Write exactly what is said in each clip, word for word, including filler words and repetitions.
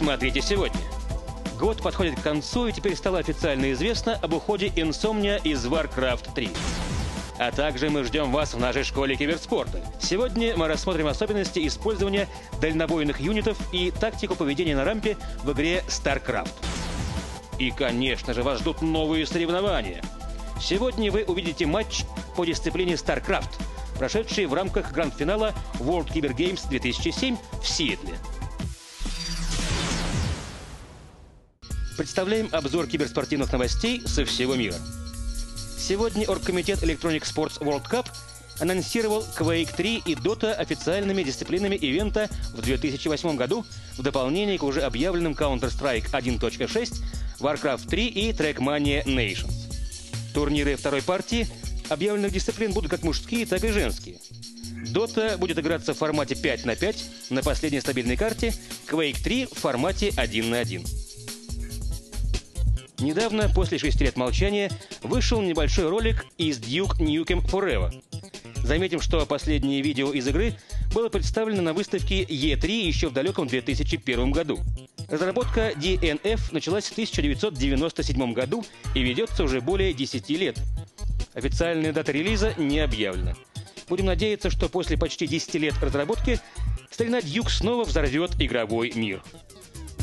Смотрите сегодня. Год подходит к концу, и теперь стало официально известно об уходе Insomnia из Warcraft три. А также мы ждем вас в нашей школе киберспорта. Сегодня мы рассмотрим особенности использования дальнобойных юнитов и тактику поведения на рампе в игре StarCraft. И, конечно же, вас ждут новые соревнования. Сегодня вы увидите матч по дисциплине StarCraft, прошедший в рамках гранд-финала World Cyber Games две тысячи семь в Сиэтле. Представляем обзор киберспортивных новостей со всего мира. Сегодня оргкомитет Electronic Sports World Cup анонсировал Quake три и Dota официальными дисциплинами ивента в две тысячи восьмом году в дополнение к уже объявленным Counter-Strike один точка шесть, Warcraft три и Trackmania Nations. Турниры второй партии объявленных дисциплин будут как мужские, так и женские. Dota будет играться в формате пять на пять на последней стабильной карте, Quake три в формате один на один. Недавно, после шести лет молчания, вышел небольшой ролик из Duke Nukem Forever. Заметим, что последнее видео из игры было представлено на выставке и три еще в далеком две тысячи первом году. Разработка ди эн эф началась в тысяча девятьсот девяносто седьмом году и ведется уже более десяти лет. Официальная дата релиза не объявлена. Будем надеяться, что после почти десяти лет разработки старина Duke снова взорвет игровой мир.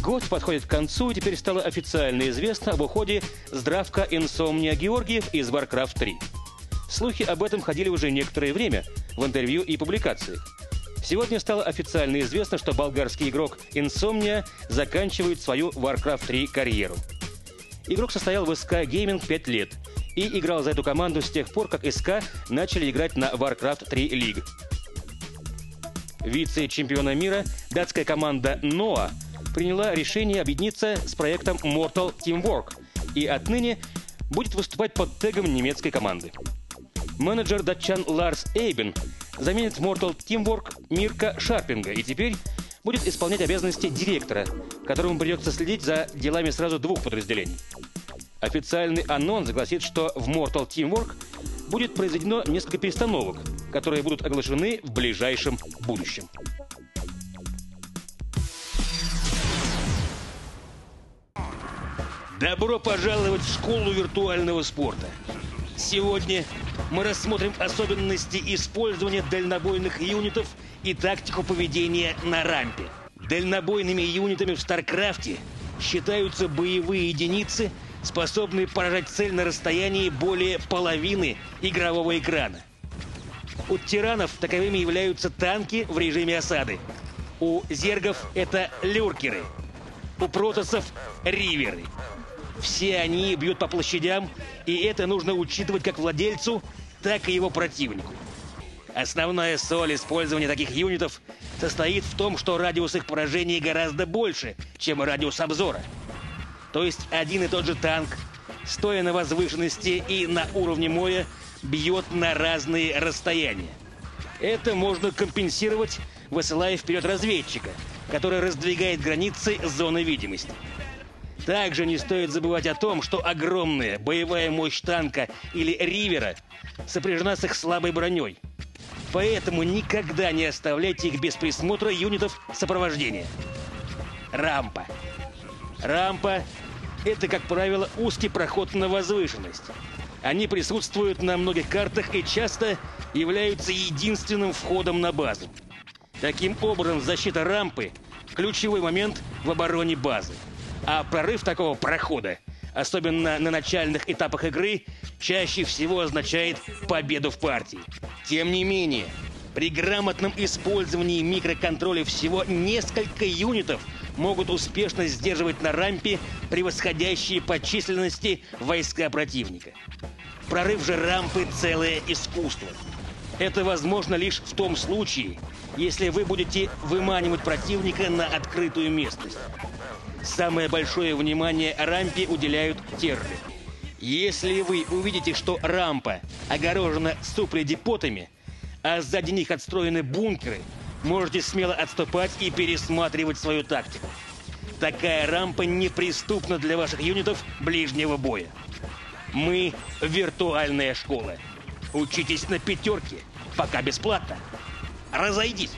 Год подходит к концу, и теперь стало официально известно об уходе здравка Insomnia Георгиев из Warcraft три. Слухи об этом ходили уже некоторое время в интервью и публикациях. Сегодня стало официально известно, что болгарский игрок Insomnia заканчивает свою Warcraft три карьеру. Игрок состоял в эс ка Gaming пять лет и играл за эту команду с тех пор, как эс ка начали играть на Warcraft три League. Вице-чемпиона мира датская команда Noa приняла решение объединиться с проектом Mortal Teamwork и отныне будет выступать под тегом немецкой команды. Менеджер датчан Ларс Эйбен заменит Mortal Teamwork Мирка Шарпинга и теперь будет исполнять обязанности директора, которому придется следить за делами сразу двух подразделений. Официальный анонс гласит, что в Mortal Teamwork будет произведено несколько перестановок, которые будут оглашены в ближайшем будущем. Добро пожаловать в школу виртуального спорта. Сегодня мы рассмотрим особенности использования дальнобойных юнитов и тактику поведения на рампе. Дальнобойными юнитами в StarCraft считаются боевые единицы, способные поражать цель на расстоянии более половины игрового экрана. У тиранов таковыми являются танки в режиме осады. У зергов это люркеры. У протоссов — риверы. Все они бьют по площадям, и это нужно учитывать как владельцу, так и его противнику. Основная соль использования таких юнитов состоит в том, что радиус их поражения гораздо больше, чем радиус обзора. То есть один и тот же танк, стоя на возвышенности и на уровне моря, бьет на разные расстояния. Это можно компенсировать, высылая вперед разведчика, который раздвигает границы зоны видимости. Также не стоит забывать о том, что огромная боевая мощь танка или ривера сопряжена с их слабой броней. Поэтому никогда не оставляйте их без присмотра юнитов сопровождения. Рампа. Рампа — это, как правило, узкий проход на возвышенность. Они присутствуют на многих картах и часто являются единственным входом на базу. Таким образом, защита рампы — ключевой момент в обороне базы. А прорыв такого прохода, особенно на начальных этапах игры, чаще всего означает победу в партии. Тем не менее, при грамотном использовании микроконтроля всего несколько юнитов могут успешно сдерживать на рампе превосходящие по численности войска противника. Прорыв же рампы – целое искусство. Это возможно лишь в том случае, если вы будете выманивать противника на открытую местность. Самое большое внимание рампе уделяют терры. Если вы увидите, что рампа огорожена супледепотами, а сзади них отстроены бункеры, можете смело отступать и пересматривать свою тактику. Такая рампа неприступна для ваших юнитов ближнего боя. Мы — виртуальная школа. Учитесь на пятерке, пока бесплатно. Разойдись!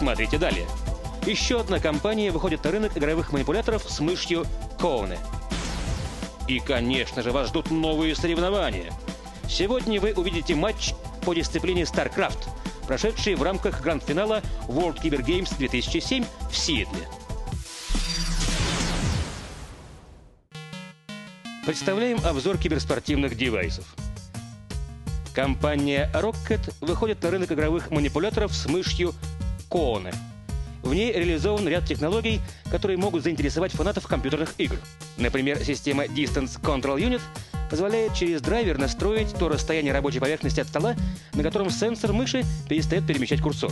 Смотрите далее. Еще одна компания выходит на рынок игровых манипуляторов с мышью Kone. И, конечно же, вас ждут новые соревнования. Сегодня вы увидите матч по дисциплине StarCraft, прошедший в рамках гранд-финала World Cyber Games две тысячи семь в Сиэтле. Представляем обзор киберспортивных девайсов. Компания Rocket выходит на рынок игровых манипуляторов с мышью Kone. В ней реализован ряд технологий, которые могут заинтересовать фанатов компьютерных игр. Например, система Distance Control Unit позволяет через драйвер настроить то расстояние рабочей поверхности от стола, на котором сенсор мыши перестает перемещать курсор.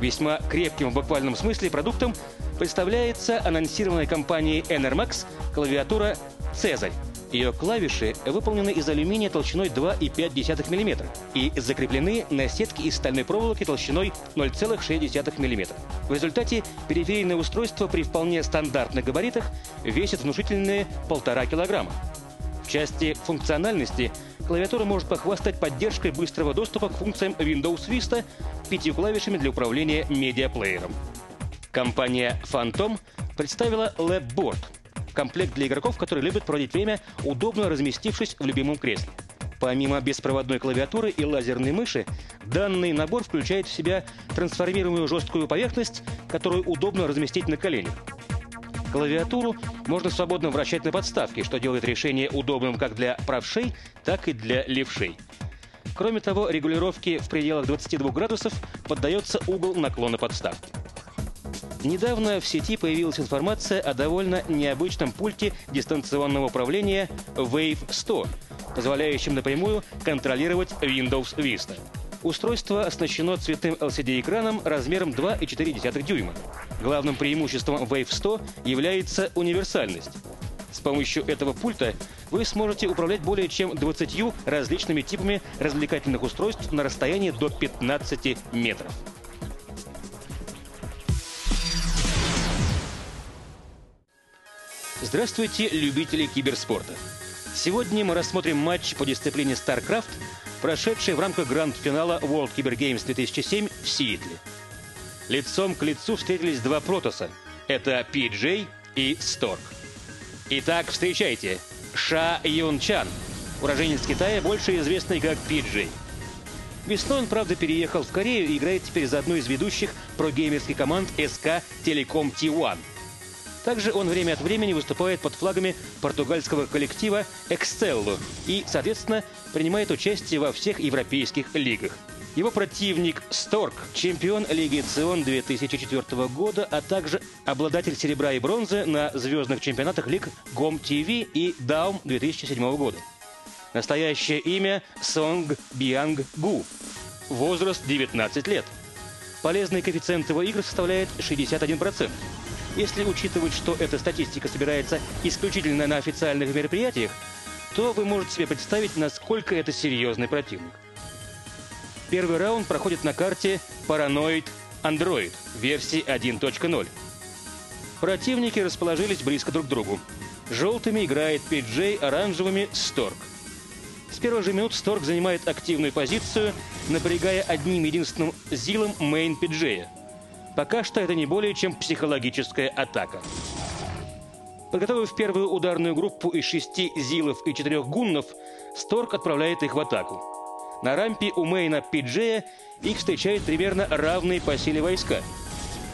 Весьма крепким в буквальном смысле продуктом представляется анонсированная компанией Enermax клавиатура CESAR. Ее клавиши выполнены из алюминия толщиной два и пять десятых миллиметра и закреплены на сетке из стальной проволоки толщиной ноль целых шесть десятых миллиметра. В результате периферийное устройство при вполне стандартных габаритах весит внушительные полтора килограмма. В части функциональности клавиатура может похвастать поддержкой быстрого доступа к функциям Windows Vista, пятью клавишами для управления медиаплеером. Компания Phantom представила Labboard. Комплект для игроков, которые любят проводить время, удобно разместившись в любимом кресле. Помимо беспроводной клавиатуры и лазерной мыши, данный набор включает в себя трансформируемую жесткую поверхность, которую удобно разместить на коленях. Клавиатуру можно свободно вращать на подставке, что делает решение удобным как для правшей, так и для левшей. Кроме того, регулировке в пределах двадцати двух градусов поддается угол наклона подставки. Недавно в сети появилась информация о довольно необычном пульте дистанционного управления Wave сто, позволяющем напрямую контролировать Windows Vista. Устройство оснащено цветным эл си ди-экраном размером два и четыре десятых дюйма. Главным преимуществом Wave сто является универсальность. С помощью этого пульта вы сможете управлять более чем двадцатью различными типами развлекательных устройств на расстоянии до пятнадцати метров. Здравствуйте, любители киберспорта! Сегодня мы рассмотрим матч по дисциплине StarCraft, прошедший в рамках гранд-финала World Cyber Games две тысячи семь в Сиэтле. Лицом к лицу встретились два протосса — это пи джей и Stork. Итак, встречайте! Ша Юнчан, уроженец Китая, больше известный как пи джей. Весной он, правда, переехал в Корею и играет теперь за одну из ведущих прогеймерских команд эс ка Telecom ти один. Также он время от времени выступает под флагами португальского коллектива Excello и, соответственно, принимает участие во всех европейских лигах. Его противник Stork, чемпион Лиги Цион две тысячи четвёртого года, а также обладатель серебра и бронзы на звездных чемпионатах лиг Гом ти ви и Даум две тысячи седьмого года. Настоящее имя Song Byung-gu. Возраст девятнадцать лет. Полезный коэффициент его игр составляет шестьдесят один процент. Если учитывать, что эта статистика собирается исключительно на официальных мероприятиях, то вы можете себе представить, насколько это серьезный противник. Первый раунд проходит на карте Paranoid Android версии один точка ноль. Противники расположились близко друг к другу. Желтыми играет пи джей, оранжевыми — Stork. С первых же минут Stork занимает активную позицию, напрягая одним единственным зилом мейн пи джея. Пока что это не более чем психологическая атака. Подготовив первую ударную группу из шести зилов и четырех гуннов, Stork отправляет их в атаку. На рампе у мейна пи джея их встречают примерно равные по силе войска.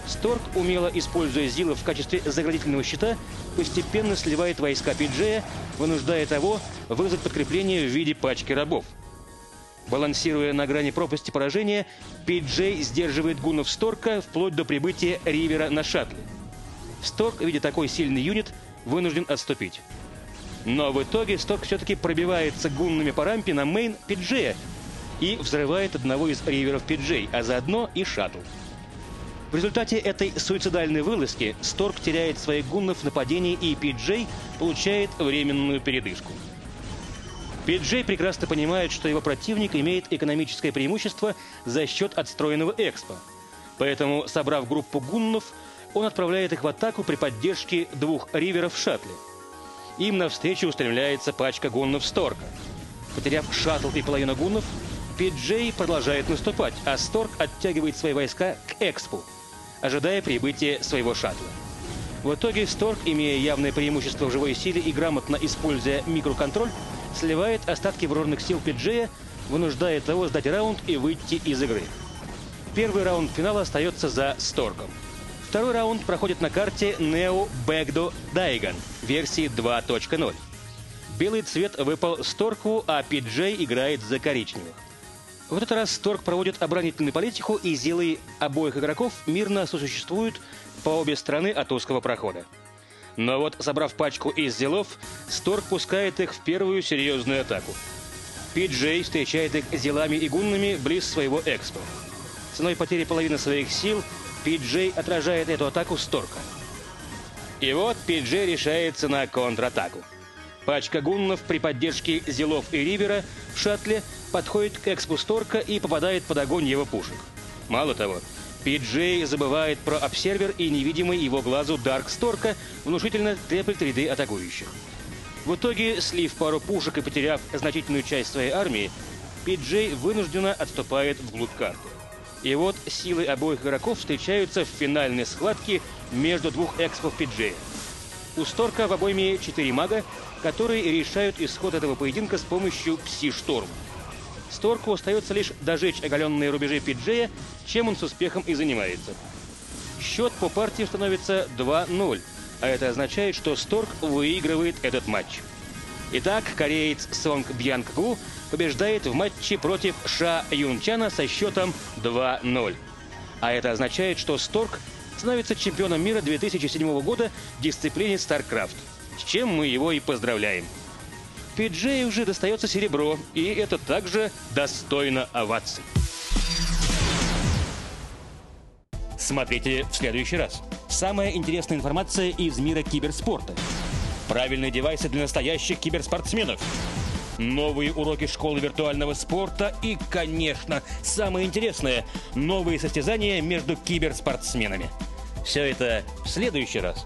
Stork, умело используя зилов в качестве заградительного щита, постепенно сливает войска пи джея, вынуждая того вызвать подкрепление в виде пачки рабов. Балансируя на грани пропасти поражения, пи джей сдерживает гуннов Сторка вплоть до прибытия Ривера на шаттле. Stork, видя такой сильный юнит, вынужден отступить. Но в итоге Stork все-таки пробивается гуннами по рампе на мейн пи джея и взрывает одного из риверов пи джей, а заодно и шаттл. В результате этой суицидальной вылазки Stork теряет своих гуннов в нападении, и пи джей получает временную передышку. пи джей прекрасно понимает, что его противник имеет экономическое преимущество за счет отстроенного экспа. Поэтому, собрав группу гуннов, он отправляет их в атаку при поддержке двух риверов в шаттле. Им навстречу устремляется пачка гуннов Сторка. Потеряв шаттл и половину гуннов, пи джей продолжает наступать, а Stork оттягивает свои войска к Экспу, ожидая прибытия своего шаттла. В итоге Stork, имея явное преимущество в живой силе и грамотно используя микроконтроль, сливает остатки вооруженных сил пи джея, вынуждая того сдать раунд и выйти из игры. Первый раунд финала остается за Stork'ом. Второй раунд проходит на карте Neo Backdo Daigon версии два точка ноль. Белый цвет выпал Stork'у, а пи джей играет за коричневых. В этот раз Stork проводит оборонительную политику, и силы обоих игроков мирно сосуществуют по обе стороны от узкого прохода. Но вот, собрав пачку из зилов, Stork пускает их в первую серьезную атаку. пи джей встречает их зилами и гуннами близ своего экспо. Ценой потери половины своих сил пи джей отражает эту атаку Stork'а. И вот пи джей решается на контратаку. Пачка гуннов при поддержке зилов и ривера в шаттле подходит к экспу Stork'а и попадает под огонь его пушек. Мало того, пи джей забывает про обсервер и невидимый его глазу Дарк Stork'а, внушительно треплет ряды атакующих. В итоге, слив пару пушек и потеряв значительную часть своей армии, пи джей вынужденно отступает вглубь карты. И вот силы обоих игроков встречаются в финальной схватке между двух экспов пи джей. У Stork'а в обойме четыре мага, которые решают исход этого поединка с помощью пси-шторма. Stork'у остается лишь дожечь оголенные рубежи пи джея, чем он с успехом и занимается. Счет по партии становится два ноль, а это означает, что Stork выигрывает этот матч. Итак, кореец Сонг Бьянг-гу побеждает в матче против Ша Юнчана со счетом два ноль. А это означает, что Stork становится чемпионом мира две тысячи седьмого года в дисциплине StarCraft, с чем мы его и поздравляем. пи джей уже достается серебро, и это также достойно оваций. Смотрите в следующий раз. Самая интересная информация из мира киберспорта. Правильные девайсы для настоящих киберспортсменов. Новые уроки школы виртуального спорта и, конечно, самое интересное – новые состязания между киберспортсменами. Все это в следующий раз.